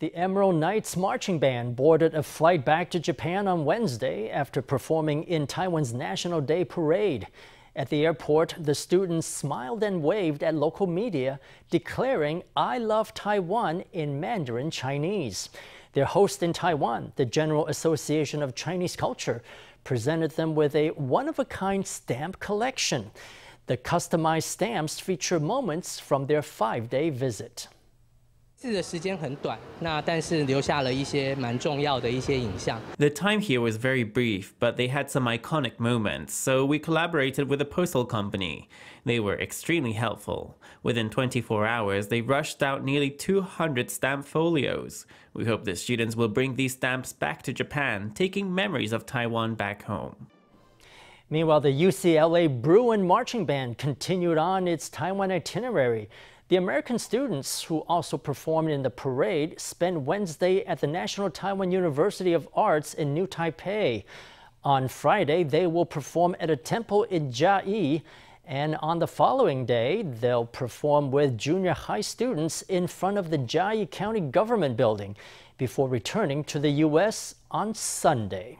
The Emerald Knights Marching Band boarded a flight back to Japan on Wednesday after performing in Taiwan's National Day Parade. At the airport, the students smiled and waved at local media, declaring "I love Taiwan" in Mandarin Chinese. Their host in Taiwan, the General Association of Chinese Culture, presented them with a one-of-a-kind stamp collection. The customized stamps feature moments from their five-day visit. The time here was very brief, but they had some iconic moments, so we collaborated with a postal company. They were extremely helpful. Within 24 hours, they rushed out nearly 200 stamp folios. We hope the students will bring these stamps back to Japan, taking memories of Taiwan back home. Meanwhile, the UCLA Bruin Marching Band continued on its Taiwan itinerary. The American students, who also performed in the parade, spent Wednesday at the National Taiwan University of Arts in New Taipei. On Friday, they will perform at a temple in Chiayi, and on the following day, they'll perform with junior high students in front of the Chiayi County Government Building before returning to the U.S. on Sunday.